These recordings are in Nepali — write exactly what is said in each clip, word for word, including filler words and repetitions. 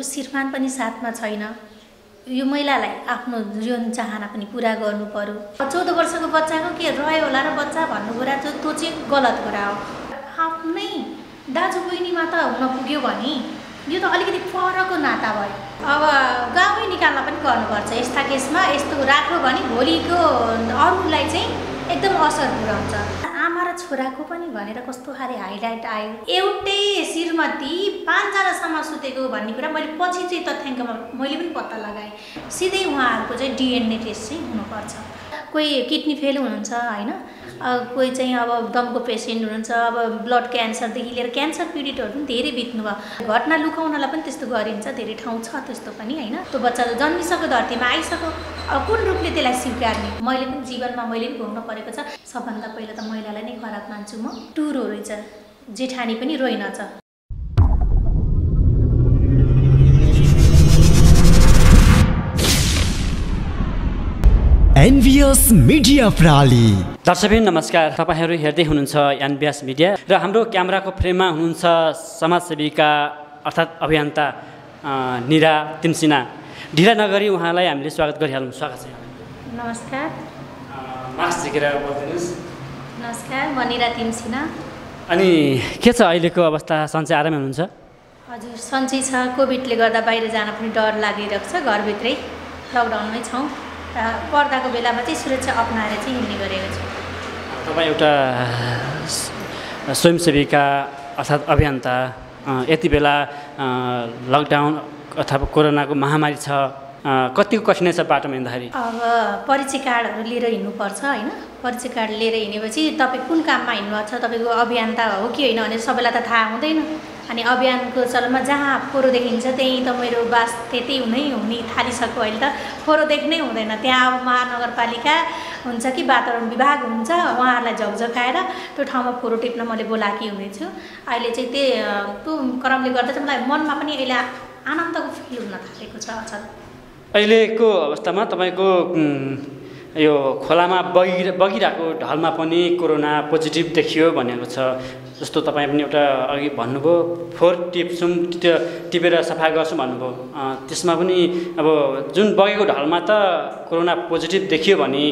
त्यो सिरफान पनि साथमा छैन। यो महिलालाई आफ्नो जीवन चाहना पनि पूरा गर्नु पर्यो। चौध वर्षको बच्चाको के रह्यो होला र बच्चा भन्नु कुरा चाहिँ त्यो चाहिँ गलत कुरा हो। आफ्नै दाजु बहिनीमा त हुन पुग्यो भने यो त अलिकति फरकको नाता भयो। अब गाउँ निकाल्न पनि गर्नुपर्छ। यस्ता केसमा यस्तो राख्यो भने भोलिको अरूलाई चाहिँ एकदम असर पुर्याउँछ। आमा र छोराको पनि भनेर कस्तो खाले हाइलाइट आयो। एउटै श्रीमती पाँचजनासम्म सुतेको भन्ने कुरा मैले पछि चाहिँ तथ्याङ्कमा मैले पनि पत्ता लगाएँ। सिधै उहाँहरूको चाहिँ डिएनए टेस्ट चाहिँ हुनुपर्छ। कोही किडनी फेल हुनुहुन्छ हैन, कोही चाहिँ अब दमको पेसेन्ट हुनुहुन्छ, अब ब्लड क्यान्सरदेखि लिएर क्यान्सर पीडितहरू पनि धेरै बित्नु भयो। घटना लुकाउनलाई पनि त्यस्तो गरिन्छ, धेरै ठाउँ छ त्यस्तो पनि हैन। त्यो बच्चा जन्मिसक्यो, धरतीमा आइसक्यो, अब कुन रूपले त्यसलाई स्वीकार्ने? मैले पनि जीवनमा मैले पनि भोग्नु परेको छ। सबभन्दा पहिला त महिलालाई नै खराब मान्छु म। टुरो रहेछ, जेठानी पनि रोइनछ। एनबिएस मिडिया प्रणाली दर्शकहरु नमस्कार, तपाईहरु हेर्दै हुनुहुन्छ एनबिएस मिडिया र हाम्रो क्यामेराको फ्रेममा हुनुहुन्छ समाजसेविका अर्थात् अभियन्ता निरा तिमसिना। ढिला नगरी उहाँलाई हामीले स्वागत गरिहालौँ। स्वागत छ। नमस्कार। मास्क झिकेर बोल्दिनुस्। नमस्कार, म निरा तिमसिना। अनि के छ अहिलेको अवस्था? सन्चै आरामै हुनुहुन्छ? हजुर, सन्चै छ। कोभिडले गर्दा बाहिर जान पनि डर लागिरहेको छ, घरभित्रै लकडाउनमै छौँ। पर्दाको बेलामा चाहिँ सुरक्षा अपनाएर चाहिँ हिँड्ने गरेको छु। तपाईँ एउटा स्वयंसेविका अर्थात् अभियन्ता, यति बेला लकडाउन अथवा कोरोनाको महामारी छ, कतिको कठिनाइ छ बाटोमा हिँड्दाखेरि? अब परिचय कार्डहरू लिएर हिँड्नुपर्छ होइन। परिचय कार्ड लिएर हिँडेपछि तपाईँ कुन काममा हिँड्नुहुन्छ, तपाईँको अभियन्ता हो कि होइन भने सबैलाई त थाहा हुँदैन। अनि अभियानको चलनमा जहाँ फोहोरो देखिन्छ त्यहीँ त मेरो बास त्यतै हुनै हुने थालिसक्यो। अहिले त फोहोरो देख्नै हुँदैन। त्यहाँ अब महानगरपालिका हुन्छ कि वातावरण विभाग हुन्छ, उहाँहरूलाई झकझकाएर त्यो ठाउँमा फोहोरो टिप्न मैले बोलाएकी हुनेछु। अहिले चाहिँ त्यो त्यो क्रमले गर्दा चाहिँ मलाई मनमा पनि अहिले आनन्दको फिल हुन थालेको छ। अचल अहिलेको अवस्थामा तपाईँको यो खोलामा बगि बगिरहेको ढलमा पनि कोरोना पोजिटिभ देखियो भनेको छ। जस्तो तपाईँ पनि एउटा अघि भन्नुभयो, फोहोर टिप्छौँ, त्यो टिपेर सफा गर्छौँ भन्नुभयो। त्यसमा पनि अब जुन बगेको ढलमा त कोरोना पोजिटिभ देखियो भने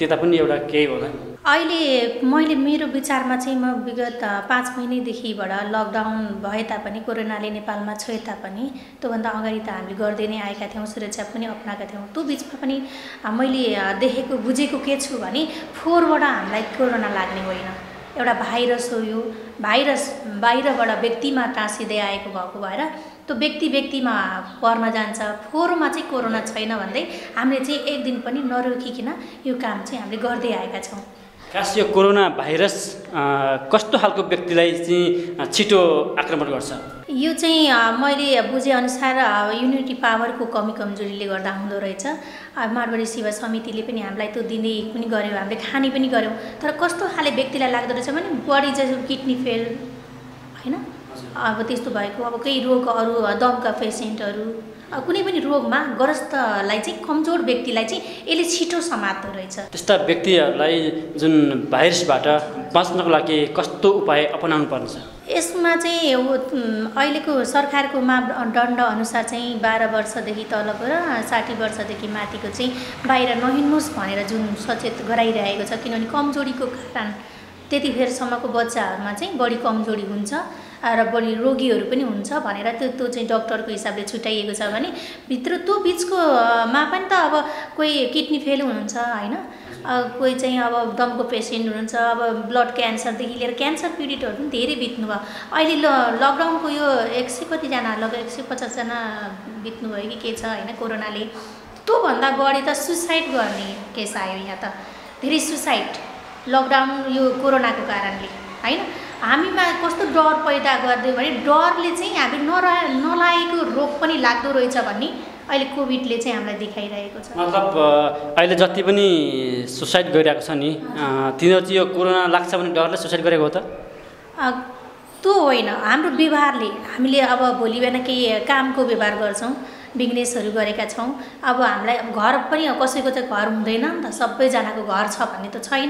त्यता पनि एउटा केही होला। अहिले मैले मेरो विचारमा चाहिँ म विगत पाँच महिनादेखिबाट लकडाउन भए तापनि, कोरोनाले नेपालमा छोए तापनि, त्योभन्दा अगाडि त हामी गर्दै नै आएका थियौँ, सुरक्षा पनि अप्नाएका थियौँ। त्यो बिचमा पनि मैले देखेको बुझेको के छु भने फोहोरबाट हामीलाई कोरोना लाग्ने होइन, एउटा भाइरस हो। यो भाइरस बाहिरबाट व्यक्तिमा टाँसिँदै आएको भएको भएर त्यो व्यक्ति व्यक्तिमा पर्न जान्छ। फोहोरमा चाहिँ कोरोना छैन भन्दै हामीले चाहिँ एक दिन पनि नरोकिकन यो काम चाहिँ हामीले गर्दै आएका छौँ। खास यो कोरोना भाइरस कस्तो खालको व्यक्तिलाई चाहिँ छिटो आक्रमण गर्छ? यो चाहिँ मैले बुझेअनुसार युनिटी पावरको कमी कमजोरीले गर्दा हुँदो रहेछ। मारवाडी सेवा समितिले पनि हामीलाई त्यो दिने पनि गऱ्यो, हामीले खाने पनि गऱ्यौँ। तर कस्तो खाले व्यक्तिलाई लाग्दो रहेछ भने बडी जस्तो किडनी फेल होइन, अब त्यस्तो भएको, अब केही रोग, अरू दमका पेसेन्टहरू, कुनै पनि रोगमा ग्रस्तलाई चाहिँ कमजोर व्यक्तिलाई चाहिँ यसले छिटो समात्दो रहेछ। त्यस्ता व्यक्तिहरूलाई जुन भाइरसबाट बाँच्नको लागि कस्तो उपाय अपनाउनु पर्छ? यसमा चाहिँ अहिलेको सरकारको मापदण्ड अनुसार चाहिँ बाह्र वर्षदेखि तलको र साठी वर्षदेखि माथिको चाहिँ बाहिर नहिँड्नुहोस् भनेर जुन सचेत गराइरहेको छ। किनभने कमजोरीको कारण त्यतिखेरसम्मको बच्चाहरूमा चाहिँ बढी कमजोरी हुन्छ र बढी रोगीहरू पनि हुन्छ भनेर त्यो त्यो चाहिँ डक्टरको हिसाबले छुट्याइएको छ। भने भित्र त्यो बिचकोमा पनि त अब कोही किडनी फेल हुनुहुन्छ होइन, कोही चाहिँ अब दमको पेसेन्ट हुनुहुन्छ, अब ब्लड क्यान्सरदेखि लिएर क्यान्सर पीडितहरू पनि धेरै बित्नु भयो। अहिले ल लकडाउनको यो एक सय कतिजना लगभग एक सय पचासजना बित्नुभयो कि के छ होइन कोरोनाले। त्योभन्दा बढी त सुसाइड गर्ने केस आयो यहाँ, त धेरै सुसाइड लकडाउन यो कोरोनाको कारणले हैन। हामीमा कस्तो डर पैदा गरिदियो भने डरले चाहिँ हामी नरा नलागेको रोग पनि लाग्दो रहेछ भन्ने अहिले कोभिडले चाहिँ हामीलाई देखाइरहेको छ। मतलब अहिले जति पनि सुसाइड गरिरहेको छ नि, तिनीहरू चाहिँ यो कोरोना लाग्छ भने डरले सुसाइड गरेको हो त? त्यो होइन, हाम्रो व्यवहारले। हामीले अब भोलि बिहान केही कामको व्यवहार गर्छौँ, बिजनेसहरू गरेका छौँ, अब हामीलाई घर पनि कसैको चाहिँ घर हुँदैन नि त, सबैजनाको घर छ भन्ने त छैन।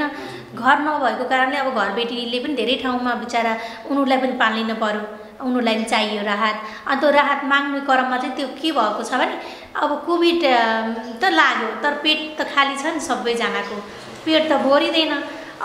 घर नभएको कारणले अब घरबेटीले पनि धेरै ठाउँमा बिचरा उनीहरूलाई पनि पाल्न पर्यो। उनीहरुलाई चाहियो राहत अनि त्यो राहत माग्ने क्रममा चाहिँ त्यो के भएको छ भने अब कोभिड त लाग्यो तर पेट त खाली छ नि सबैजनाको पेट त भरिदैन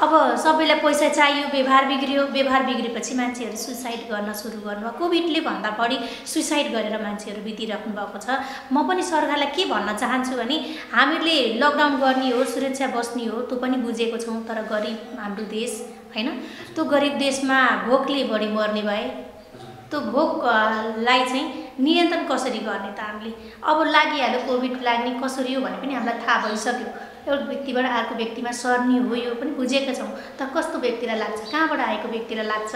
अब सबैलाई पैसा चाहियो व्यवहार बिग्रियो व्यवहार बिग्रेपछि मान्छेहरु सुसाइड गर्न सुरु गर्नु कोभिडले भन्दा बढी सुसाइड गरेर मान्छेहरु बितिराख्नु भएको छ। म पनि सरकारलाई के भन्न चाहन्छु भने हामीले लकडाउन गर्ने हो सुरक्षा बस्ने हो त्यो पनि बुझेको छौं तर गरिब हाम्रो देश हैन त्यो गरिब देशमा भोकले बढी मर्ने भए त्यो भोकलाई चाहिँ नियन्त्रण कसरी गर्ने त हामीले अब लागिहाल्यो कोभिड लाग्ने कसरी हो भने पनि हामीलाई थाहा भइसक्यो एउटा व्यक्तिबाट अर्को व्यक्तिमा सर्ने हो यो पनि बुझेका छौं तर कस्तो व्यक्तिलाई लाग्छ कहाँबाट आएको व्यक्तिलाई लाग्छ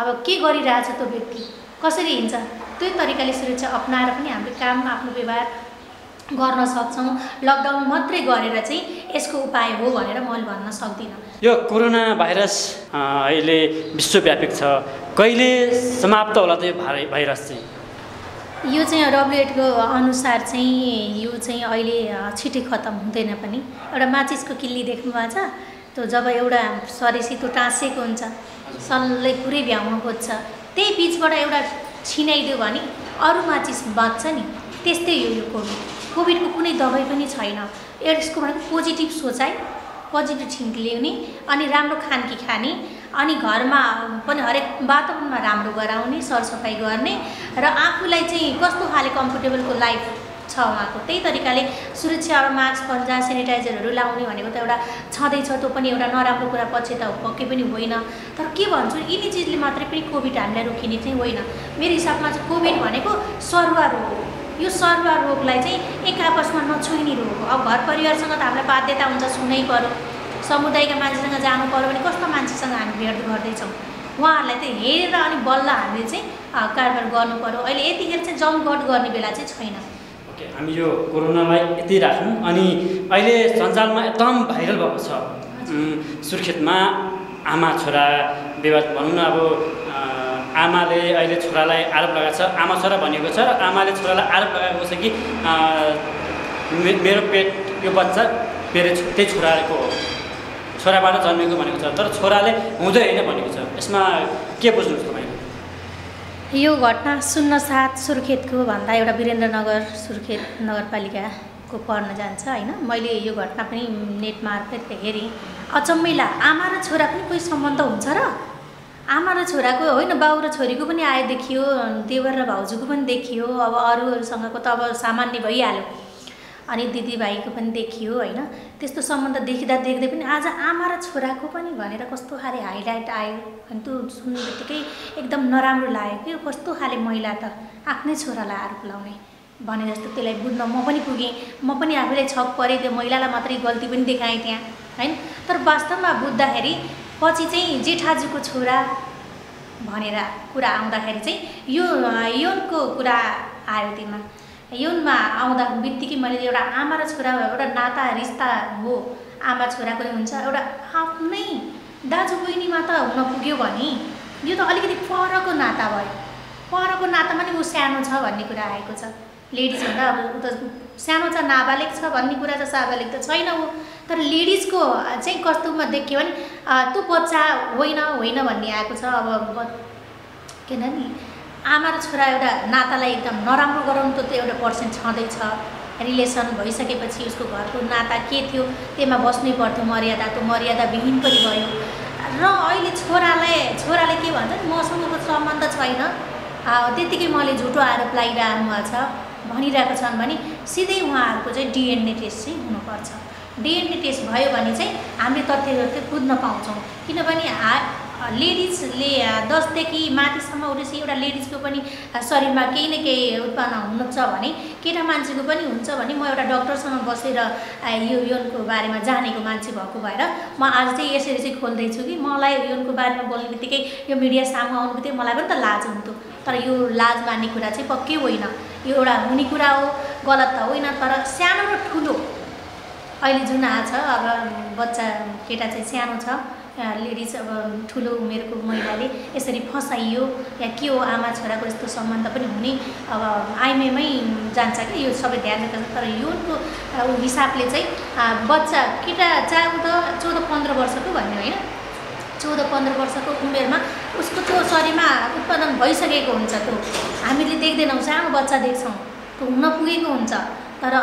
अब के गरिरहेछ त्यो व्यक्ति कसरी हिँड्छ त्यही तरिकाले सुरक्षा अपनाएर पनि हामीले काममा आफ्नो व्यवहार गर्न सक्छौं। लकडाउन मात्रै गरेर चाहिँ यसको उपाय हो भनेर मैले भन्न सक्दिनँ। यो कोरोना भाइरस अहिले विश्वव्यापक छ कहिले समाप्त होला त यो भाइरस चाहिँ यो चाहिँ डब्ल्युएचओ अनुसार चाहिँ यो चाहिँ अहिले छिटै खत्तम हुँदैन पनि एउटा माचिसको किल्ली देख्नु भएको छ त्यो जब एउटा सरेसी त्यो टाँसेको हुन्छ सल्लै पुरै भ्याउन खोज्छ त्यही बिचबाट एउटा छिनाइदियो भने अरू माचिस बच्छ नि त्यस्तै हो यो कोभिड कोभिडको कुनै दबाई पनि छैन यसको भनेको पोजिटिभ सोचाइ पोजिटिभ थिङ्क ल्याउने अनि राम्रो खानकी खाने अनि घरमा पनि हरेक वातावरणमा राम्रो गराउने सरसफाइ गर्ने र आफूलाई चाहिँ कस्तो खाले कम्फर्टेबलको लाइफ छ उहाँको त्यही तरिकाले सुरक्षा अब मास्क पन्जा सेनिटाइजरहरू लाउने भनेको त एउटा छँदैछ त्यो पनि एउटा नराम्रो कुरा पछि त पक्कै पनि होइन तर के भन्छु यिनी चिजले मात्रै पनि कोभिड हामीलाई रोकिने चाहिँ होइन। मेरो हिसाबमा चाहिँ कोभिड भनेको सरुवा रोग हो यो सरुवा रोगलाई चाहिँ एक आपसमा नछुइने रोग हो। अब घर परिवारसँग त हामीलाई बाध्यता हुन्छ छुनै पर्यो समुदायका मान्छेसँग जानु पर्यो भने कस्तो मान्छेसँग हामी भेट गर्दैछौँ उहाँहरूलाई त हेरेर अनि बल्ल हामीले चाहिँ कारबार गर्नु पर्यो। अहिले यतिखेर चाहिँ जमघट गर्ने बेला चाहिँ छैन। ओके हामी यो कोरोनालाई यति राख्यौँ अनि अहिले सञ्जालमा एकदम भाइरल भएको छ सुर्खेतमा आमा छोरा विवाद भनौँ न अब आमाले अहिले छोरालाई आरोप लगाएको छ आमा छोरा भनेको छ र आमाले छोरालाई आरोप लगाएको छ कि मेरो पेट यो बच्चा मेरो त्यही छोराको हो छोराबाट जन्मेको भनेको छ तर छोराले हुँदै होइन भनेको छ यसमा के बुझ्नुहोस् तपाईँले? यो घटना शून्य सात सुर्खेतको भन्दा एउटा वीरेन्द्रनगर सुर्खेत नगरपालिकाको पर्न जान्छ होइन। मैले यो घटना पनि नेट मार्फत हेरेँ अचम्मै लाग्यो आमा र छोराको कोही सम्बन्ध हुन्छ र आमा र छोराको होइन बाउ र छोरीको पनि आय देखियो देवर र भाउजूको पनि देखियो अब अरूहरूसँगको त अब सामान्य भइहाल्यो अनि दिदीभाइको पनि देखियो होइन त्यस्तो सम्बन्ध देखिँदा देख्दै पनि आज आमा र छोराको पनि भनेर कस्तो खाले हाइलाइट आयो अनि त्यो सुन्ने बित्तिकै एकदम नराम्रो लाग्यो कि कस्तो खाले महिला त आफ्नै छोरालाई आरोप लाउने भने जस्तो त्यसलाई बुझ्न म पनि पुगेँ म पनि आफैलाई छक परेँ त्यो महिलालाई मात्रै गल्ती पनि देखाएँ त्यहाँ होइन तर वास्तवमा बुझ्दाखेरि पछि चाहिँ जेठाजुको छोरा भनेर कुरा आउँदाखेरि चाहिँ यो यौनको कुरा आयो त्यसमा यौनमा आउँदा बित्तिकै मैले एउटा आमा र छोरा एउटा नाता रिस्ता हो आमा छोराको हुन्छ एउटा आफ्नै दाजु बहिनीमा त हुन पुग्यो भने यो त अलिकति परको नाता भयो परको नातामा नि ऊ सानो छ भन्ने कुरा आएको छ लेडिज भन्दा अब ऊ त सानो छ नाबालिग छ भन्ने कुरा त साबालिग त छैन ऊ तर लेडिजको चाहिँ कस्तुमा देखियो भने त्यो बच्चा होइन होइन भन्ने आएको छ। अब किन नि आमा र छोरा एउटा नातालाई एकदम नराम्रो गराउनु त त्यो एउटा पर्सेन्ट छँदैछ रिलेसन भइसकेपछि उसको घरको नाता के थियो त्यसमा बस्नै पर्थ्यो मर्यादा त्यो मर्यादाविहीन पनि भयो र अहिले छोरालाई छोराले के भन्छ नि मसँगको सम्बन्ध छैन त्यतिकै मैले झुटो आरोप लगाइरहनु भएको छ भनिरहेको छन् भने सिधै उहाँहरूको चाहिँ डिएनए टेस्ट चाहिँ हुनुपर्छ। डिएनए टेस्ट भयो भने चाहिँ हामीले तथ्य बुझ्न पाउँछौँ किनभने हा लेडिजले दसदेखि माथिसम्म उठेपछि एउटा लेडिजको पनि शरीरमा केही न केही उत्पन्न हुनुहुन्छ भने केटा मान्छेको पनि हुन्छ भने म एउटा डक्टरसँग बसेर यो यौनको बारेमा जानेको मान्छे भएको भएर म आज चाहिँ यसरी चाहिँ खोल्दैछु कि मलाई यौनको बारेमा बोल्ने बित्तिकै यो मिडिया सामु आउनु बित्तिकै मलाई पनि त लाज हुन्थ्यो तर यो लाज मान्ने कुरा चाहिँ पक्कै होइन यो एउटा हुने कुरा हो गलत त होइन तर सानो र ठुलो अहिले जुन आ छ अब बच्चा केटा चाहिँ सानो छ लेडिज अब ठुलो उमेरको महिलाले यसरी फसाइयो या के हो आमा छोराको यस्तो सम्बन्ध पनि हुने अब आइएमएमै जान्छ कि यो सबै ध्यान दिन्छ तर योको हिसाबले चाहिँ बच्चा केटा चाहे त चौध पन्ध्र वर्षको भन्ने होइन चौध पन्ध्र वर्षको उमेरमा उसको त्यो शरीरमा उत्पादन भइसकेको हुन्छ। त्यो हामीले देख्दैनौं, सानो बच्चा देख्छौं, त्यो हुन पुगेको हुन्छ। तर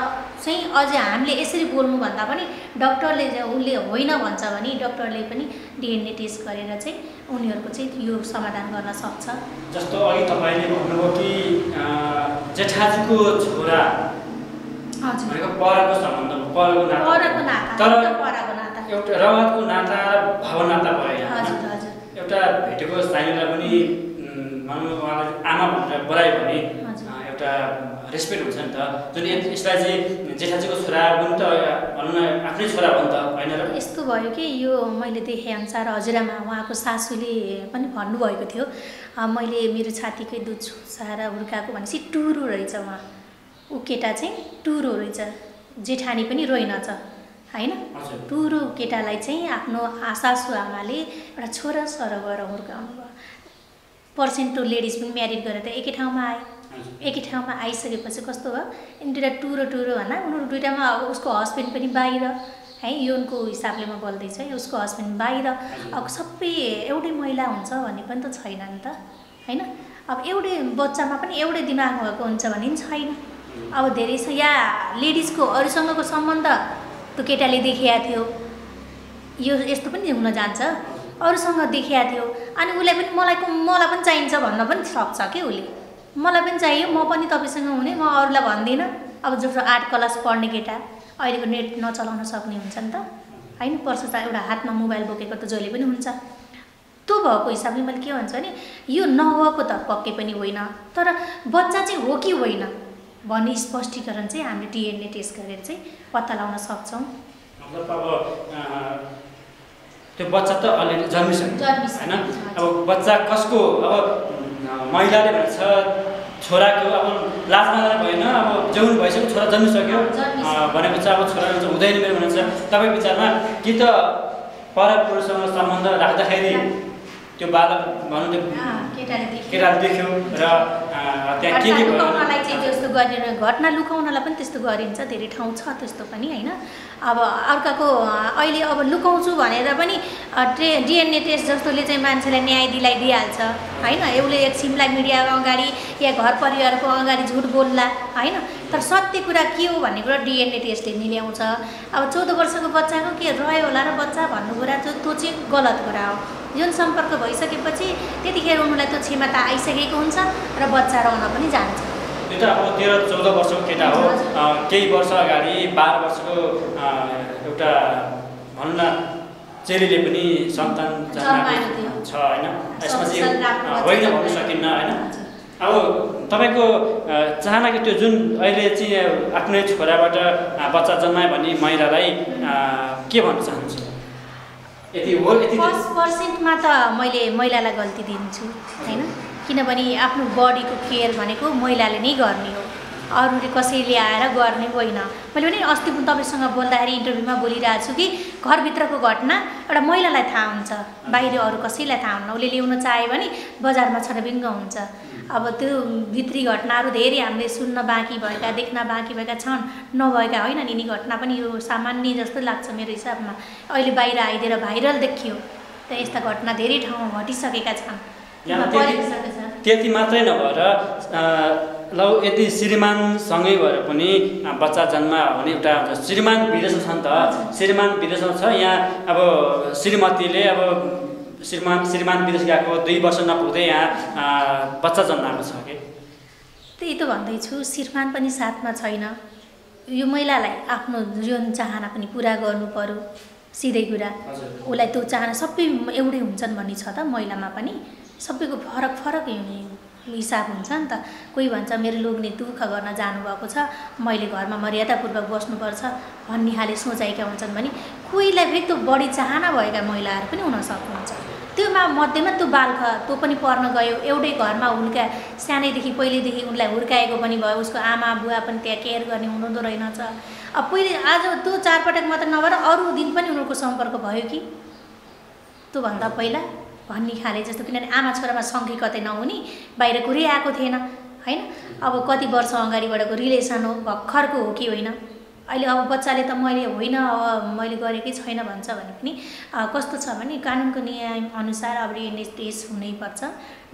चाहिँ अझै हामीले यसरी बोल्नु भन्दा पनि डाक्टरले उले होइन भन्छ भने डाक्टरले पनि डीएनए टेस्ट गरेर चाहिँ उनीहरुको चाहिँ यो समाधान गर्न सक्छ। जस्तो अघि तपाईले भन्नुभयो कि जेठाजुको छोरा हजुर भनेको परको सम्बन्धमा परको नाता परको नाता तर परको नाता एउटा रगतको नाता र भावनाता भयो। हजुर हजुर एउटा भेटेको साइनलाई पनि मान्नु उहाँलाई आमा भनेर बोलायो भने एउटा रेस्पेक्ट हुन्छ नि त। जुन यसलाई चाहिँ जेठाजीको छोरा पनि त भनौँ न आफ्नै छोरा पनि त हैन र। यस्तो भयो कि यो मैले देखे अनुसार हजुरआमा उहाँको सासूले पनि भन्नुभएको थियो, मैले मेरो छातीकै दुध छुसाएर हुर्काएको भनेपछि टुरु रहेछ उहाँ, ऊ केटा चाहिँ टुरु रहेछ, जेठानी पनि रोइनछ हैन। टुरु केटालाई चाहिँ आफ्नो सासू आमाले एउटा छोरा सर गरेर हुर्काउनु भयो। पर्सेन्टो लेडिज पनि म्यारिड गरेर त एकै ठाउँमा आए, एकै ठाउँमा आइसकेपछि कस्तो भयो, यिनी दुईवटा टुरो टुरो भन्दा उनीहरू दुईवटामा अब उसको हस्बेन्ड पनि बाहिर है, योनको हिसाबले म बोल्दैछु है, उसको हस्बेन्ड बाहिर, अब सबै एउटै महिला हुन्छ भन्ने पनि त छैन नि त हैन। अब एउटै बच्चामा पनि एउटै दिमाग भएको हुन्छ भन्ने पनि छैन। अब धेरै छ या लेडिजको अरूसँगको सम्बन्ध त्यो केटाले देखेको थियो, यो यस्तो पनि हुन जान्छ, अरूसँग देखेको थियो अनि उसले पनि मलाई मलाई पनि चाहिन्छ भन्न पनि सक्छ कि उसले, मलाई पनि चाहियो, म पनि तपाईसँग हुने, म अरूलाई भन्दिनँ। अब जस्तो आठ क्लास पढ्ने केटा अहिलेको नेट नचलाउन सक्ने हुन्छ नि त हैन, पर्छ त एउटा हातमा मोबाइल बोकेको त जहिले पनि हुन्छ। त्यो भएको हिसाबले मैले के भन्छु भने यो नभएको त पक्कै पनि होइन, तर बच्चा चाहिँ हो कि होइन भन्ने स्पष्टीकरण चाहिँ हामीले डीएनए टेस्ट गरेर चाहिँ पत्ता लगाउन सक्छौँ। मतलब अब त्यो बच्चा त अलरेडी जन्मिसक्यो हैन, अब बच्चा कसको, अब महिलाले भन्छ छोराको अब लाज मान्दै भएन, अब जन्म भइसक्यो छोरा जन्मिसक्यो भनेपछि अब छोरा हुँदैन मेरो भन्छ। तपाईँ विचारमा कि त पर पुरुषसँग सम्बन्ध राख्दाखेरि त्यो बालक भनौँ त्यो केटाले देख्यो र त्यहाँ के के लुकाउनलाई चाहिँ त्यस्तो गरेर घटना लुकाउनलाई पनि त्यस्तो गरिन्छ, धेरै ठाउँ छ त्यस्तो पनि हैन। अब अर्काको अहिले अब लुकाउँछु भनेर पनि ट्रे डिएनए टेस्ट जस्तोले चाहिँ मान्छेलाई न्याय दिलाइ दिइहाल्छ हैन। एउले एकछिनलाई मिडियाको अगाडि या घर परिवारको अगाडि झुट बोल्ला हैन, तर सत्य कुरा के हो भन्ने कुरा डिएनए टेस्टले निल्याउँछ। अब चौध वर्षको बच्चाको के रह्यो होला र बच्चा भन्नु कुरा त्यो चाहिँ गलत कुरा हो। जुन सम्पर्क भइसकेपछि त्यतिखेर उनीलाई त्यो क्षमता आइसकेको हुन्छ र बच्चा रहन पनि जान्छ। त्यो त अब तेह्र चौध वर्षको केटा हो, केही वर्ष अगाडि बाह्र वर्षको एउटा भनौँ न चेलीले पनि सन्तान जन्माएको छ हैन, यसमा चाहिँ होइन भन्न सकिन्न हैन। अब तपाईँको चाहना कि त्यो जुन अहिले चाहिँ आफ्नै छोराबाट बच्चा जन्मायो भने महिलालाई के भन्न चाहन्छु? फर्स्ट पर्सेन्टमा त मैले महिलालाई गल्ती दिन्छु हैन, किनभने आफ्नो बडीको केयर भनेको महिलाले नै गर्ने हो, अरूले कसैले आएर गर्ने होइन। मैले पनि अस्ति पनि तपाईँसँग बोल्दाखेरि इन्टरभ्यूमा बोलिरहेको छु कि घरभित्रको घटना एउटा महिलालाई थाहा हुन्छ, बाहिर अरू कसैलाई थाहा हुन्न। उसले ल्याउन चाह्यो भने बजारमा छरबिङ्ग हुन्छ। अब त्यो भित्री घटनाहरू धेरै हामीले सुन्न बाँकी भएका, देख्न बाँकी भएका छन्, नभएका होइन नि। घटना पनि यो सामान्य जस्तो लाग्छ मेरो हिसाबमा, अहिले बाहिर आइदिएर भाइरल देखियो त यस्ता घटना धेरै ठाउँमा घटिसकेका छन्। त्यति मात्रै नभएर लौ यति श्रीमानसँगै भएर पनि बच्चा जन्मा हुने एउटा श्रीमान विदेशमा छ नि त, श्रीमान विदेशमा छ, यहाँ अब श्रीमतीले अब श्रीमान श्रीमान विदेश गएको दुई वर्ष नपुग्दै यहाँ बच्चा जन्माएको छ कि। त्यही त भन्दैछु, श्रीमान पनि साथमा छैन। यो महिलालाई आफ्नो जुन चाहना पनि पुरा गर्नुपऱ्यो, सिधै कुरा। उसलाई त्यो चाहना सबै एउटै हुन्छन् भन्ने छ त, महिलामा पनि सबैको फरक फरक हुने हिसाब हुन्छ नि त। कोही भन्छ मेरो लोग्ने दुःख गर्न जानुभएको छ, मैले घरमा मर्यादापूर्वक बस्नुपर्छ भन्ने खाले सोचाएका हुन्छन् भने कोहीलाई फेरि त्यो बढी चाहना भएका महिलाहरू पनि हुन सक्नुहुन्छ। त्योमा मध्येमा त्यो बालका त्यो पनि पर्न गयो, एउटै घरमा हुन्का सानैदेखि पहिलेदेखि उनलाई हुर्काएको पनि भयो, उसको आमा बुवा पनि त्यहाँ केयर गर्ने हुनुहुँदो रहेनछ। अब पहिले आज त्यो चारपटक मात्र नभएर अरू दिन पनि उनीहरूको सम्पर्क भयो कि त्योभन्दा पहिला भन्ने खाले। जस्तो किनभने आमा छोरामा सँगै कतै नहुने, बाहिर कुरै आएको थिएन हैन। अब कति वर्ष अगाडिबाटको रिलेसन हो, भर्खरको हो कि होइन, अहिले अब बच्चाले त मैले होइन अब मैले गरेकै छैन भन्छ भने पनि कस्तो छ भने कानुनको नियम अनुसार अब डिएनए टेस्ट हुनै पर्छ।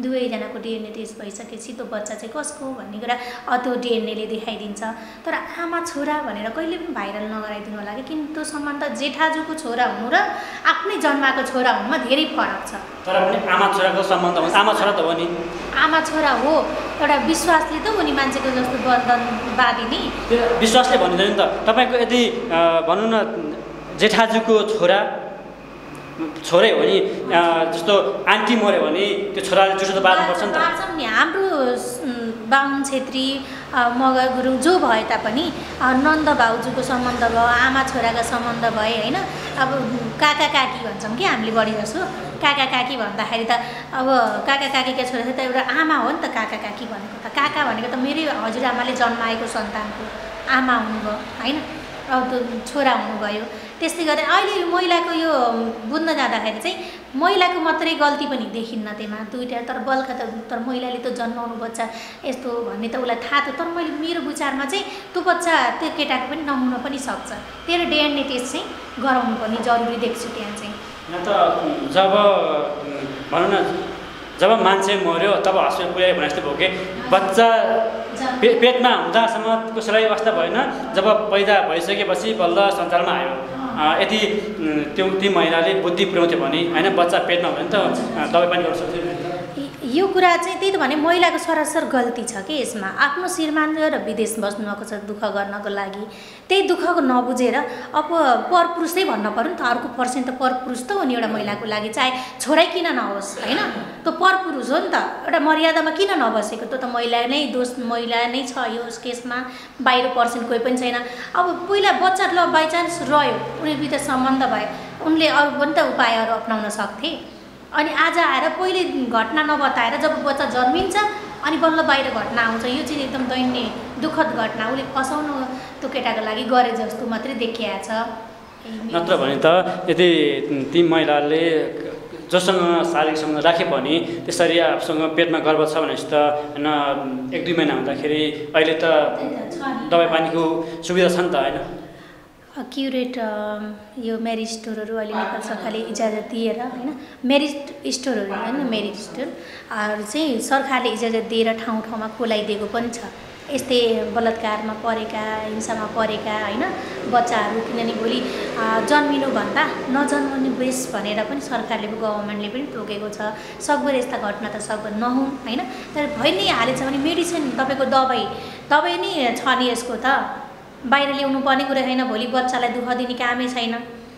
दुवैजनाको डिएनए टेस्ट भइसकेपछि त्यो बच्चा चाहिँ कसको भन्ने कुरा अथवा डिएनए ले देखाइदिन्छ। तर आमा छोरा भनेर कहिले पनि भाइरल नगराइदिनु होला कि, किन त्यो सम्बन्ध जेठाजुको छोरा हुनु र आफ्नै जन्माको छोरा हुनुमा धेरै फरक छ। तर पनि आमा छोराको सम्बन्ध हुन्छ, आमा छोरा त हो नि, आमा छोरा हो, एउटा विश्वासले त उनी मान्छेको जस्तो बन्धन बाँधि नि, विश्वासले भनिदिनु नि त। तपाईको यदि भनौँ न जेठाजुको छोरा छोरै हो नि, जस्तो आन्टी मर्यो भने त्यो छोराले जुसो त बाँध्नु पर्छ नि त। हाम्रो बाहुन छेत्री मगर गुरुङ जो भए तापनि नन्द भाउजूको सम्बन्ध भयो, आमा छोराको सम्बन्ध भए होइन। अब काका काकी भन्छौँ कि हामीले बढी जसो, काका काकी भन्दाखेरि त अब काका काकीका छोरा त एउटा आमा हो नि त। काका काकी भनेको त काका भनेको त मेरै हजुरआमाले जन्माएको सन्तानको आमा हुनुभयो होइन, अब छोरा हुनुभयो। त्यस्तै गरेर अहिले महिलाको यो बुझ्न जाँदाखेरि चाहिँ महिलाको मात्रै गल्ती पनि देखिन्न त्यमा दुईवटा, तर बल्का त तर महिलाले त जन्माउनु बच्चा यस्तो भन्ने त उसलाई थाहा थियो। तर मैले मेरो विचारमा चाहिँ त्यो बच्चा त्यो केटाको पनि नहुन पनि सक्छ, तेरो डिएनए टेस्ट चाहिँ गराउनु पनि जरुरी देख्छु त्यहाँ चाहिँ। न त जब भनौँ न जब मान्छे मर्यो तब हस्पिटल पुर्यायो भने जस्तो भयो कि बच्चा पे पेटमा हुँदासम्म कसैलाई अवस्था भएन, जब पैदा भइसकेपछि बल्ल संसारमा आयो। यदि त्यो ती महिलाले बुद्धि पुर्याउँथ्यो भने होइन, बच्चा पेटमा भयो भने त दबाई पानी गर्नु सक्थ्यो। यो कुरा चाहिँ त्यही त भने महिलाको सरासर गल्ती छ कि यसमा, आफ्नो श्रीमान र विदेश बस्नुभएको छ दुःख गर्नको लागि, त्यही दुःखको नबुझेर अब परपुरुषै भन्न पऱ्यो नि त। अर्को पर्सेन्ट त परपुरुष त हो नि एउटा महिलाको लागि, चाहे छोरै किन नहोस् होइन, त्यो परपुरुष हो नि त। एउटा मर्यादामा किन नबसेको त्यो त महिला नै दोष, महिला नै छ यो केसमा, बाहिर पर्सेन्ट कोही पनि छैन। अब पहिला बच्चा ल बाइचान्स रह्यो उनीहरूभित्र सम्बन्ध भयो, उनले अरू पनि त उपायहरू अप्नाउन सक्थे। अनि आज आएर पहिले घटना नबताएर जब बच्चा जन्मिन्छ अनि बल्ल बाहिर घटना आउँछ, यो चाहिँ एकदम दैन्य दुःखद घटना, उसले फसाउनु त्यो केटाको लागि गरे जस्तो मात्रै देखिया छ। नत्र भने त यदि ती महिलाले जोसँग शारीरिक सम्बन्ध राखे पनि त्यसरी आफूसँग पेटमा गर्व छ भनेपछि त होइन, एक दुई महिना हुँदाखेरि अहिले त दबाई पानीको सुविधा छ नि त होइन। क्युरेट यो म्यारिज स्टोरहरू अहिले नेपाल सरकारले इजाजत दिएर होइन, म्यारिज स्टोरहरू होइन, म्यारिज स्टोरहरू चाहिँ सरकारले इजाजत दिएर ठाउँ ठाउँमा खोलाइदिएको पनि छ। यस्तै बलात्कारमा परेका, हिंसामा परेका होइन बच्चाहरू, किनभने भोलि जन्मिनुभन्दा नजन्मने बेस भनेर पनि सरकारले गभर्मेन्टले पनि टोकेको छ। सकभर यस्ता घटना त सकभर नहुन् होइन, तर भइ नै हालेछ भने मेडिसिन तपाईँको दबाई दबाई नै छ नि, यसको त बाहिर ल्याउनु पर्ने कुरा छैन। भोलि बच्चालाई दुःख दिने कामै छैन।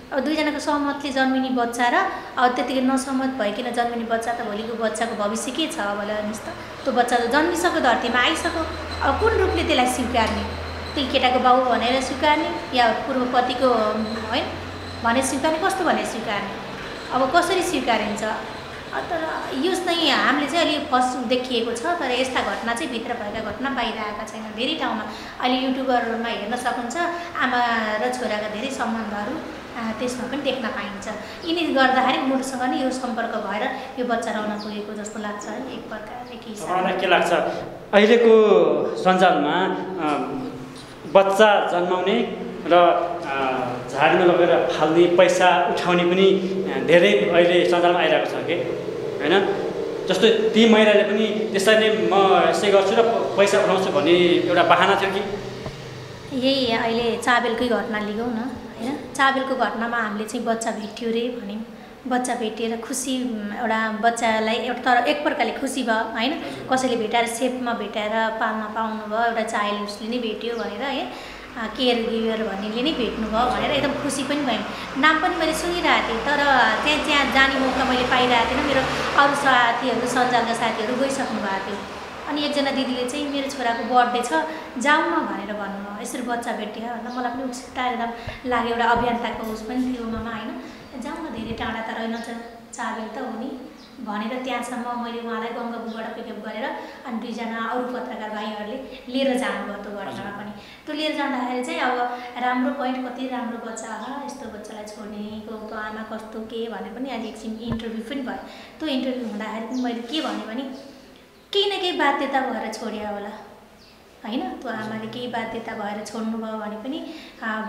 अब दुईजनाको सहमतले जन्मिने बच्चा र अब त्यतिकै नसहमत भइकन जन्मिने बच्चा त भोलिको बच्चाको भविष्य के छ अब हेर्नुहोस् त। त्यो बच्चा त जन्मिसक्यो, धरतीमा आइसक्यो, अब कुन रूपले त्यसलाई स्वीकार्ने, त्यही केटाको बाउ भनेर स्वीकार्ने या पूर्वपतिको होइन भनेर स्वीकार्ने, कस्तो भनेर स्वीकार्ने, अब कसरी स्वीकारिन्छ। तर यो चाहिँ हामीले चाहिँ अलि फर्स्ट देखिएको छ, तर यस्ता घटना चाहिँ भित्र भएका घटना बाहिर आएका छैन धेरै ठाउँमा। अहिले युट्युबहरूमा हेर्न सकिन्छ आमा र छोराका धेरै सम्बन्धहरू, त्यसमा पनि देख्न पाइन्छ। यिनी गर्दाखेरि उनीहरूसँग नै यो सम्पर्क भएर यो बच्चा रहन पुगेको जस्तो लाग्छ एक प्रकार एक हिसाबले। के लाग्छ अहिलेको सञ्जालमा बच्चा जन्माउने र झाडीमा लगेर फाल्ने, पैसा उठाउने पनि धेरै अहिले सञ्जालमा आइरहेको छ कि होइन। जस्तो ती महिलाले पनि त्यसलाई नै म यसै गर्छु र पैसा उठाउँछु भन्ने एउटा बहाना थियो कि। यही अहिले चाबेलकै घटना लिगौँ न होइन, चाबेलको घटनामा हामीले चाहिँ बच्चा भेट्यो रे भन्यौँ, बच्चा भेटेर खुसी एउटा बच्चालाई एउटा तर एक प्रकारले खुसी भयो होइन, कसैले भेटाएर सेपमा भेटाएर पाल्न पाउनु भयो, एउटा चाइल्ड उसले नै भेट्यो भनेर है, केयर गिभर भन्नेले नै भेट्नुभयो भनेर एकदम खुसी पनि भएँ। नाम पनि मैले सुनिरहेको थिएँ, तर त्यहाँ त्यहाँ जाने मौका मैले पाइरहेको थिएन। मेरो अरू साथीहरू सञ्जालका साथीहरू गइसक्नु भएको थियो। अनि एकजना दिदीले चाहिँ मेरो छोराको बर्थडे छ जाउँ न भनेर भन्नुभयो, यसरी बच्चा भेट्यो भन्दा मलाई पनि उत्सुकता एकदम लाग्यो, एउटा अभियन्ताको उस पनि थियो ममा होइन, जाउँ न धेरै टाढा त रहेन चाबेल त हो नि भनेर त्यहाँसम्म मैले उहाँलाई गङ्गापुरबाट पिकअप गरेर अनि दुईजना अरू पत्रकार भाइहरूले लिएर जानुभयो। त्यो घटनामा पनि त्यो लिएर जाँदाखेरि चाहिँ अब राम्रो पोइन्ट कति राम्रो बच्चा हो, यस्तो बच्चालाई छोड्नेको त्यो आमा कस्तो के भने पनि अहिले एकछिन इन्टरभ्यू पनि भयो। त्यो इन्टरभ्यू हुँदाखेरि मैले के भने केही न केही बाध्यता भएर छोड्या होला हैन त्यो आमाले केही बाध्यता भएर छोड्नु भयो भने पनि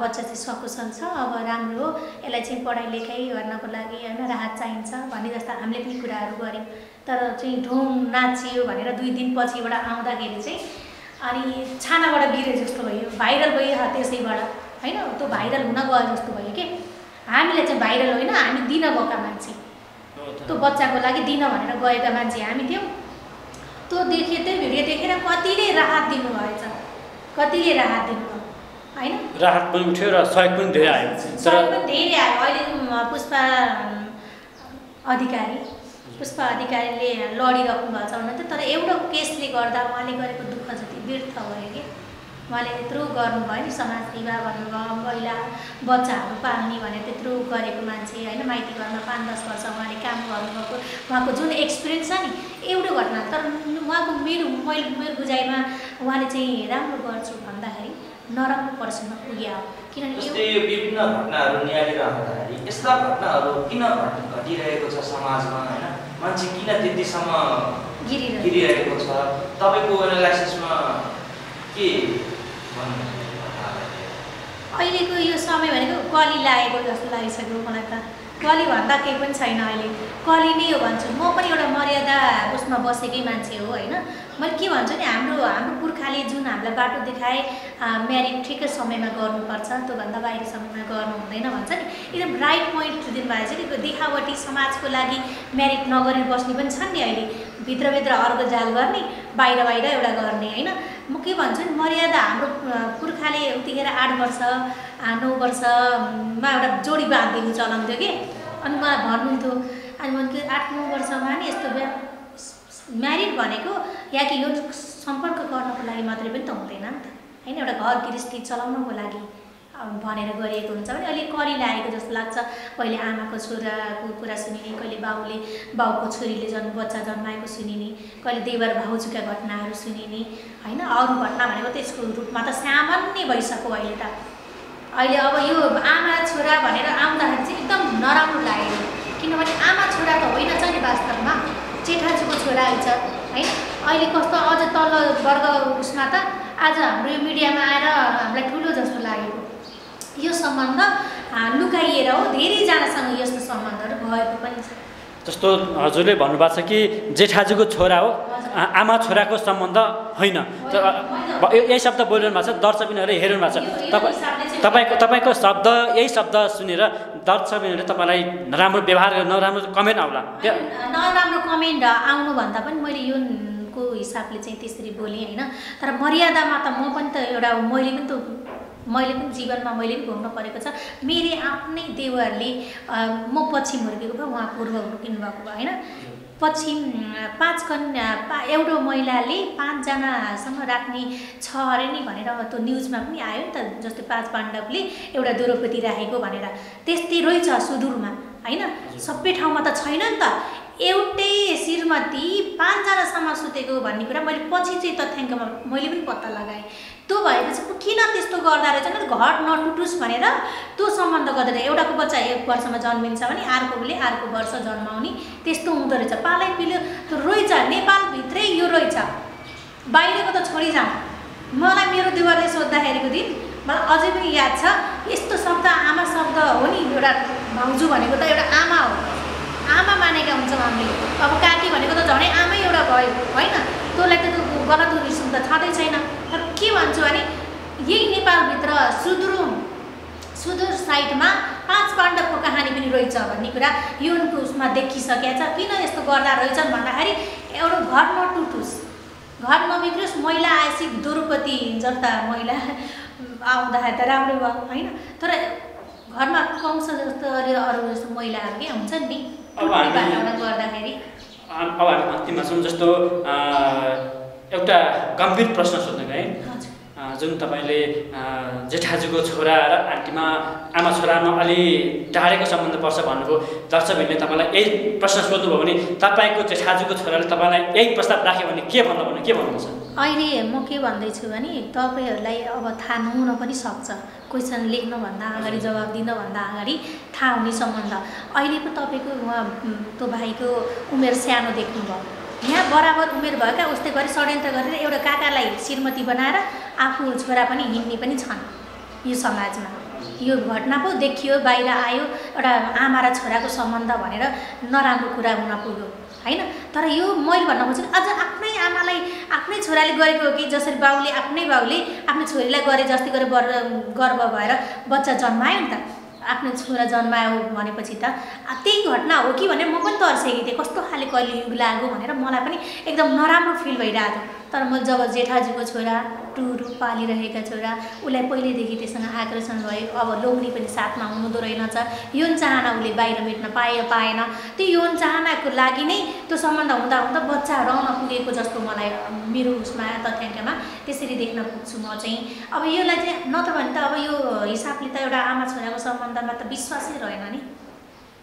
बच्चा चाहिँ सकुशल छ अब राम्रो यसलाई चाहिँ पढाइ लेखाइ गर्नको लागि हैन राहत चाहिन्छ भने जस्ता हामीले पनि कुराहरू गर्यौं तर चाहिँ ढोङ नाचियो भनेर दुई दिन पछिबाट आउँदाखेरि चाहिँ अनि छानाबाट बिरे जस्तो भयो भाइरल भयो त्यसैबाट हैन त्यो भाइरल हुन गयो जस्तो भयो के हामीले चाहिँ भाइरल होइन हामी दिन गएका मान्छे त्यो बच्चाको लागि दिन भनेर गएका मान्छे हामी थियौं तो देखिए तो भिडियो देखेर कतिले राहत दिनु भएछ कतिले राहत दिनु हैन राहत पनि उठ्यो र सहयोग पनि धेरै आयो सहयोग पनि धेरै आयो अहिले पुष्पा अधिकारी पुष्पा अधिकारीले लडिराख्नु भएको छ भने तर एउटा केसले गर्दा उहाँले गरेको दुःख जति व्यर्थ भयो के उहाँले त्यत्रो गर्नु भयो नि समाज सेवा भन्नु भयो महिला बच्चाहरू पाल्ने भनेर त्यत्रो गरेको मान्छे हैन माइती घरमा पाँच दस वर्ष उहाँले काम गर्नुभएको उहाँको जुन एक्सपिरियन्स छ नि एउटा घटना तर उहाँको मेरो मैले मेरो बुझाइमा उहाँले चाहिँ राम्रो गर्छु भन्दाखेरि नराम्रो पर्सनमा पुग्या हो किनभने यो विभिन्न घटनाहरू नियालिरहँदाखेरि यस्ता घटनाहरू किन घटिरहेको छ समाजमा हैन मान्छे किन त्यतिसम्म गिरिरहेको छ तपाईको एनालाइसिसमा के भन्नुहुन्छ अहिलेको यो समय भनेको कली लागेको जस्तो लागिसक्यो मलाई त कली भन्दा केही पनि छैन अहिले कली नै हो भन्छु म पनि एउटा मर्यादा उसमा बसेकै मान्छे हो हैन मैले के भन्छु नि हाम्रो हाम्रो पुर्खाले जुन हामीलाई बाटो देखाए म्यारिड ठिकै समयमा गर्नुपर्छ त्योभन्दा बाहिर समयमा गर्नु हुँदैन भन्छ नि एकदम राइट पोइन्ट दिनुभएको छ नि देखावटी समाजको लागि म्यारिड नगरेर बस्ने पनि छन् नि अहिले भित्रभित्र अर्को जाल गर्ने बाहिर बाहिर एउटा गर्ने हैन म के भन्छु नि मर्यादा हाम्रो पुर्खाले उतिखेर आठ वर्ष नौ वर्षमा एउटा जोडी बाँध्दिनु चलन थियो कि अनि मलाई भन्नुहुन्थ्यो अनि मैले आठ नौ वर्षमा नि यस्तो म्यारिड भनेको या कि यो सम्पर्क गर्नको लागि मात्रै पनि त हुँदैन नि त हैन एउटा घर गृहस्थी चलाउनको लागि भनेर गरिएको हुन्छ भने अहिले करि लागेको जस्तो लाग्छ कहिले आमाको छोराको कुरा सुनिने कहिले बाउले बाउको छोरीले जन्म बच्चा जन्माएको सुनिने कहिले देवर भाउजूका घटनाहरू सुनिने हैन अरू घटना भनेको त्यसको रूपमा त सामान्य भइसक्यो अहिले त अहिले अब यो आमा छोरा भनेर आउँदाखेरि चाहिँ एकदम नराम्रो लाग्यो किनभने आमा छोरा त होइन छ नि वास्तवमा जेठाजुको छोरा हुन्छ हैन अहिले कस्तो अझ तल वर्ग उसमा त आज हाम्रो यो मिडियामा आएर हामीलाई ठुलो जस्तो लागेको यो सम्बन्ध लुकाइएर हो धेरैजनासँग यस्तो सम्बन्धहरू भएको पनि छ जस्तो हजुरले भन्नुभएको छ कि जेठाजुको छोरा हो आमा छोराको सम्बन्ध होइन यही शब्द बोलिरहनु भएको छ दर्शकबिनहरूले हेरिरहनु भएको छ तपाईको तपाईँको शब्द यही शब्द सुनेर दर्शकबिनहरूले तपाईँलाई नराम्रो व्यवहार नराम्रो कमेन्ट आउला नराम्रो कमेन्ट आउनुभन्दा पनि मैले यो को हिसाबले चाहिँ त्यसरी बोलेँ होइन तर मर्यादामा त म पनि त एउटा मैले पनि त मैले पनि जीवनमा मैले पनि भोग्नु परेको छ मेरै आफ्नै देवरले म पश्चिम हुर्केको भए उहाँ पूर्व हुर्किनु भएको भए होइन पश्चिम पाँच कन्या पा एउटा महिलाले पाँचजनासँग राख्ने छ अरे नि भनेर त्यो न्युजमा पनि आयो नि त जस्तो पाँच पाण्डवले एउटा द्रौपदी राखेको भनेर त्यस्तै रहेछ सुदूरमा हैन सबै ठाउँमा त छैन नि त एउटै श्रीमती पाँचजनासम्म सुतेको भन्ने कुरा मैले पछि चाहिँ तथ्याङ्कमा मैले पनि पत्ता लगाएँ त्यो भएपछि पो किन त्यस्तो गर्दा रहेछ घर नटुटुस् भनेर त्यो सम्बन्ध गर्दा एउटाको बच्चा एक वर्षमा जन्मिन्छ भने अर्कोले अर्को वर्ष जन्माउने त्यस्तो हुँदो रहेछ पालै पिलो रहेछ नेपालभित्रै यो रहेछ बाहिरको त छोडी जाउँ मलाई मेरो देवरले सोद्धाखेरिको दिन मलाई अझै पनि याद छ यस्तो शब्द आमा शब्द हो नि एउटा भाउजू भनेको त एउटा आमा हो आमा मानेका हुन्छौँ हामीले अब काकी भनेको त झनै आमै एउटा भयो होइन त्यसलाई त गलत रिसिम त छँदै छैन तर के भन्छु भने यही नेपालभित्र सुदूर सुदूर साइडमा पाँच पाण्डवको कहानी पनि रहेछ भन्ने कुरा युनको उसमा देखिसकेको छ किन यस्तो गर्दा रहेछन् भन्दाखेरि एउटा घर नटुटुस् घर नबिग्रोस् महिला आएपछि द्रौपदी जस्ता महिला आउँदाखेरि त राम्रो भयो होइन तर घरमा कंस जस्तो अरू जस्तो महिलाहरूकै हुन्छ नि गर्दाखेरि अब हामी अन्तिममा छौँ जस्तो एउटा गम्भीर प्रश्न सोध्नु है जुन तपाईँले जेठाजुको छोरा र आन्टीमा आमा छोरामा अलि टाढेको सम्बन्ध पर्छ भन्नुभयो दर्शकहरूले तपाईँलाई यही प्रश्न सोध्नुभयो भने तपाईँको जेठाजुको छोराले तपाईँलाई यही प्रस्ताव राख्यो भने के भन्नु भने के भन्नुहुन्छ अहिले म के भन्दैछु भने तपाईँहरूलाई अब थाहा नहुन पनि सक्छ क्वेसन लेख्नुभन्दा अगाडि जवाब दिनुभन्दा अगाडि थाहा हुने सम्बन्ध अहिले पो तपाईँको उहाँ त्यो भाइको उमेर सानो देख्नुभयो यहाँ बराबर उमेर भएका उस्तै गरी षड्यन्त्र गरेर एउटा काकालाई श्रीमती बनाएर आफू छोरा पनि हिँड्ने पनि छन्। यो समाजमा यो घटना पो देखियो, बाहिर आयो, एउटा आमा र छोराको सम्बन्ध भनेर नराम्रो कुरा हुन पुग्यो हैन। तर यो मैले भन्न खोजेको अझ आफ्नै आमालाई आफ्नै छोराले गरेको हो कि जसरी बाउले आफ्नै बाउले आफ्नो छोरीलाई गरे जस्तै गरे गर्व भएर बच्चा जन्मायो नि त। आफ्नो छोरा जन्मायो भनेपछि त त्यही घटना हो कि भनेर म पनि तर्सेकी थिएँ, कस्तो खाले कलियुग लाग्यो भनेर मलाई पनि एकदम नराम्रो फिल भइरहेको थियो। तर मैले जब जेठाजुको छोरा टुरु पालिरहेका छोरा उसलाई पहिल्यैदेखि त्यससँग आकर्षण भयो, अब लोग्ने पनि साथमा हुनुहुँदो रहेनछ, यौन चाहना उसले बाहिर मेट्न पाए पाएन, त्यो यौन चाहनाको लागि नै त्यो सम्बन्ध हुँदा हुँदा बच्चाहरू आउन पुगेको जस्तो मलाई मेरो उसमा तथ्याङ्कमा त्यसरी देख्न पुग्छु म चाहिँ। अब यसलाई चाहिँ नत्र भने त अब यो हिसाबले त एउटा आमा छोराको सम्बन्ध त विश्वासै रहेन नि,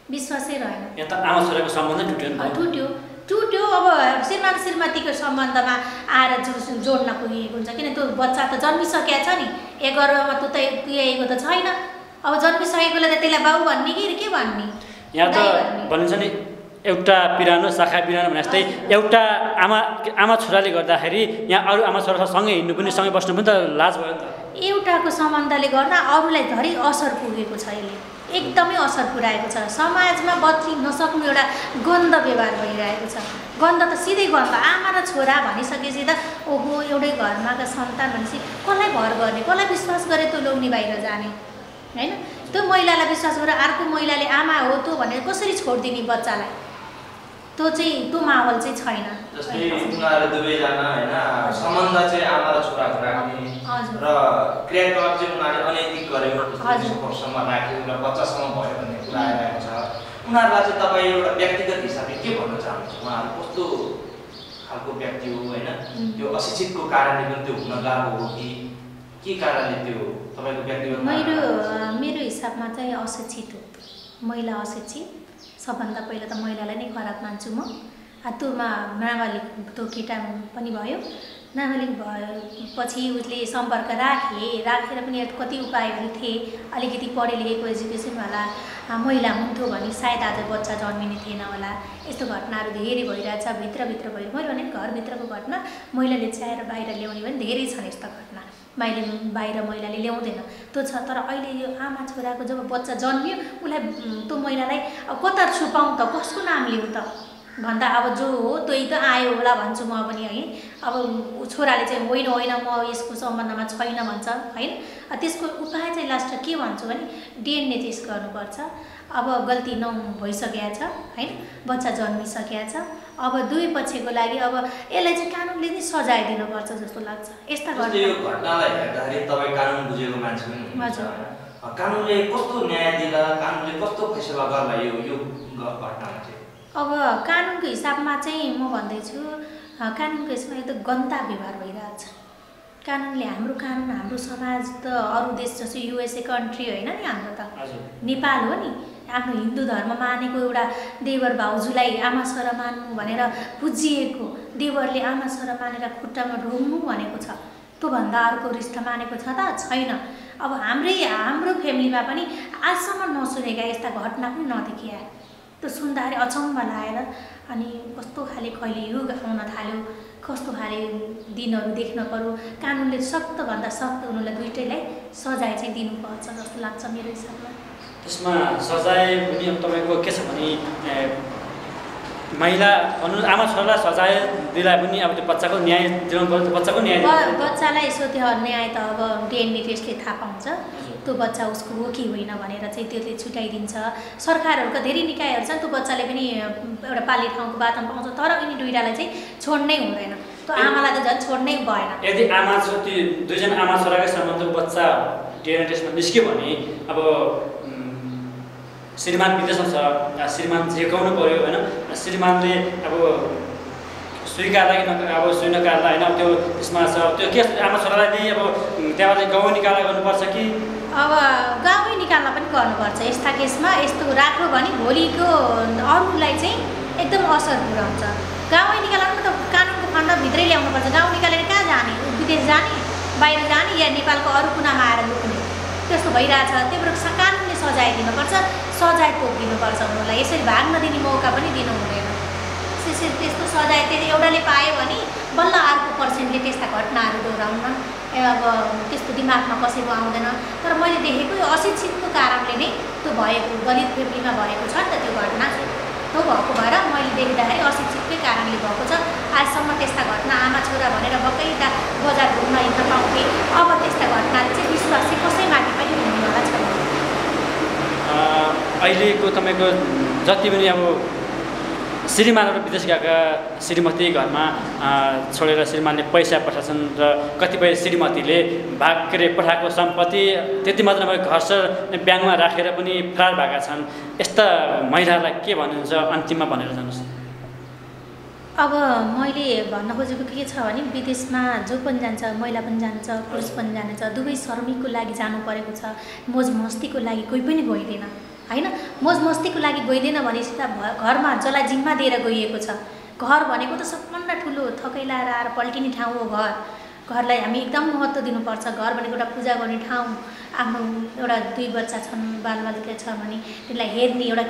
विश्वासै रहेन। यहाँ त आमा छोराको सम्बन्ध टुट्यो टुट्यो टुट्यो अब श्रीमान श्रीमतीको सम्बन्धमा आएर जो जोड्न पुगेको हुन्छ। किन त्यो बच्चा त जन्मिसकेको छ नि, एघारमा त पुगेको त छैन, अब जन्मिसकेकोले त त्यसलाई बाउ भन्ने कि के भन्ने। यहाँ त भनिन्छ नि एउटा पिरानो शाखा पिरानो भने जस्तै एउटा आमा आमा छोराले गर्दाखेरि यहाँ अरू आमा छोरा सँगै हिँड्नु पनि सँगै बस्नु पनि त लाज भयो नि त। एउटाको सम्बन्धले गर्दा अरूलाई धरी असर पुगेको छ, यसले एकदमै असर पुऱ्याएको छ। समाजमा बच्न नसक्नु एउटा गन्ध व्यवहार भइरहेको छ, गन्ध त सिधै गन्ध। आमा र छोरा भनिसकेपछि त ओहो एउटै घरमाका सन्तान भनेपछि कसलाई भर गर्ने, कसलाई विश्वास गरे त्यो लोग्ने बाहिर जाने होइन। त्यो महिलालाई विश्वास गरेर अर्को महिलाले आमा हो त्यो भनेर कसरी छोडिदिने बच्चालाई, त्यो चाहिँ त्यो माहौल चाहिँ छैन। जस्तै उनीहरू दुवैजना हैन सम्बन्ध चाहिँ आमा र छोराको राख्ने र क्रियाकलाप चाहिँ उनीहरूले अनैतिक गरेको वर्षसम्म राख्यो र बच्चासम्म भयो भन्ने कुरा आइरहेको छ। उनीहरूलाई चाहिँ तपाईँ एउटा व्यक्तिगत हिसाबले के भन्न चाहनुहुन्छ, उहाँहरू कस्तो खालको व्यक्ति हो होइन, त्यो अशिक्षितको कारणले पनि त्यो हुन गाह्रो हो कि के कारणले त्यो तपाईँको व्यक्तिगत? मेरो मेरो हिसाबमा चाहिँ अशिक्षित हो महिला, अशिक्षित सबभन्दा पहिला त महिलालाई नै खराब मान्छु म। त्योमा नाबालिग त्यो केटा पनि भयो, नाबालिग भएपछि उसले सम्पर्क राखे, राखेर पनि कति उपायहरू थिए। अलिकति पढे लेखेको एजुकेसनवाला महिला हुन्थ्यो भने सायद आज बच्चा जन्मिने थिएन होला। यस्तो घटनाहरू धेरै भइरहेछ, भित्रभित्र भयो। मैले भने घरभित्रको घटना महिलाले चाहेर बाहिर ल्याउने भने धेरै छन् यस्ता घटना, बाहिर बाहिर महिलाले ल्याउँदैन त्यो छ। तर अहिले यो आमा छोराको जब बच्चा जन्मियो उसलाई त्यो महिलालाई अब कता छुपाउँ त, कसको नाम लिउँ त भन्दा अब जो हो त्यही त आयो होला भन्छु म पनि है। अब छोराले चाहिँ होइन होइन म यसको सम्बन्धमा छैन भन्छ होइन। त्यसको उपाय चाहिँ लास्ट के भन्छु भने डिएनए टेस्ट गर्नुपर्छ। अब गल्ती नौ भइसकेको छ होइन, बच्चा जन्मिसकेको छ, अब दुई पक्षको लागि अब यसलाई चाहिँ कानुनले नै सजाय दिनुपर्छ जस्तो लाग्छ। यस्ता घटनालाई हेर्दाखेरि तपाईँ कानुन बुझेको मान्छे पनि, कानुनले कस्तो न्याय दिला, कानुनले कस्तो फैसला गर्ला यो घटनामा चाहिँ? अब कानुनको हिसाबमा चाहिँ म भन्दैछु कानुनको हिसाबमा एकदम गन्दा व्यवहार भइरहेको छ। कानुनले हाम्रो कानुन हाम्रो समाज त अरू देश जस्तो युएसए कन्ट्री होइन नि, हाम्रो त नेपाल हो नि। आफ्नो हिन्दू धर्म मानेको एउटा देवर भाउजूलाई आमा छोरा मान्नु भनेर पुजिएको, देवरले आमा छोरा मानेर खुट्टामा ढोग्नु भनेको छ, त्योभन्दा अर्को रिस्ता मानेको छ त छैन। अब हाम्रै हाम्रो फ्यामिलीमा पनि आजसम्म नसुनेका यस्ता घटना पनि नदेखिया, त्यो सुन्दाखेरि अचम्म लागेर अनि कस्तो खाले कलियुग आउन थाल्यो, कस्तो खाले दिनहरू देख्न पर्यो। कानुनले सक्तभन्दा सक्त उनीहरूलाई दुइटैलाई सजाय चाहिँ दिनुपर्छ जस्तो लाग्छ मेरो हिसाबमा। त्यसमा सजाय पनि अब तपाईँको के छ भने महिला भनौँ आमा छोरालाई सजाय दिँदा पनि अब त्यो बच्चाको न्याय दिनु पर्छ, बच्चाको न्याय बच्चालाई सोध्यो न्याय त अब डिएनए टेस्टले थाहा पाउँछ त्यो बच्चा उसको हो कि होइन भनेर चाहिँ त्यसले छुट्याइदिन्छ। सरकारहरूका धेरै निकायहरू छन्, त्यो बच्चाले पनि एउटा पाल्ने ठाउँको वातावरण पाउँछ, तर यिनी दुइटालाई चाहिँ छोड्नै हुँदैन। त्यो आमालाई त झन् छोड्नै भएन। यदि आमा छ त्यो दुईजना आमा छोराकै सम्बन्धको बच्चा डिएनए टेस्टमा निस्क्यो भने अब श्रीमान विदेशमा छ, श्रीमान झेकाउनु पऱ्यो होइन, श्रीमानले अब स्वीकार्दा कि न अब स्वीनकार्दा होइन, त्यो त्यसमा छ त्यो के आमा छोरालाई नै अब त्यहाँबाट गाउँ निकाला गर्नुपर्छ कि? अब गाउँ निकाल्न पनि गर्नुपर्छ। यस्ता केसमा यस्तो राख्यो भने भोलिको अरूलाई चाहिँ एकदम असर पुऱ्याउँछ। गाउँ निकाल्न त कानुनको फन्डाभित्रै ल्याउनुपर्छ। गाउँ निकालेर कहाँ जाने, विदेश जाने, बाहिर जाने या नेपालको अरू कुनामा आएर लुक्ने, त्यस्तो भइरहेछ। त्यही भएर कानुनले सजाय दिनुपर्छ, सजाय पोखिदिनुपर्छ उनीहरूलाई, यसरी भाग नदिने मौका पनि दिनु हुँदैन। त्यसले त्यस्तो सजाय त्यति एउटाले पायो भने बल्ल अर्को पर्सेन्टले त्यस्ता घटनाहरू दोहोऱ्याउन अब त्यस्तो दिमागमा कसैको आउँदैन। तर मैले देखेको यो अशिक्षितको कारणले नै त्यो भएको, दलित फेमिलीमा भएको छ नि त त्यो घटना, त्यो भएको भएर मैले देख्दाखेरि अशिक्षितकै कारणले भएको छ। आजसम्म त्यस्ता घटना आमा छोरा भनेर बकैदा बजार घुम्न हिँड्न पाउँथे, अब त्यस्ता घटनाले चाहिँ विश्वास चाहिँ कसैमाथि पनि हुनेवाला छैन। अहिलेको तपाईँको जति पनि अब श्रीमानहरू विदेश गएका श्रीमती घरमा छोडेर श्रीमानले पैसा पठाछन् र कतिपय श्रीमतीले भागेर पठाएको सम्पत्ति त्यति मात्र नभए घर ब्याङ्कमा राखेर पनि फरार भएका छन्। यस्ता महिलाहरूलाई के भन्नुहुन्छ अन्तिममा भनेर जानुहोस्। अब मैले भन्न खोजेको के छ भने विदेशमा जो पनि जान्छ, महिला पनि जान्छ, पुरुष पनि जान्छ, दुवै श्रमिकको लागि जानु परेको छ। मोज मस्तीको लागि कोही पनि गइँदैन हैन, मोज मस्तीको लागि गइँदैन भनेपछि त घरमा जसलाई जिम्मा दिएर गइएको छ। घर भनेको त सबभन्दा ठुलो थकैलाएर आएर पल्टिने ठाउँ हो घर। घरलाई हामी एकदम महत्त्व दिनुपर्छ। घर भनेको एउटा पूजा गर्ने ठाउँ, आफ्नो एउटा दुई बच्चा छन्, बालबालिका छ भने त्यसलाई हेर्ने एउटा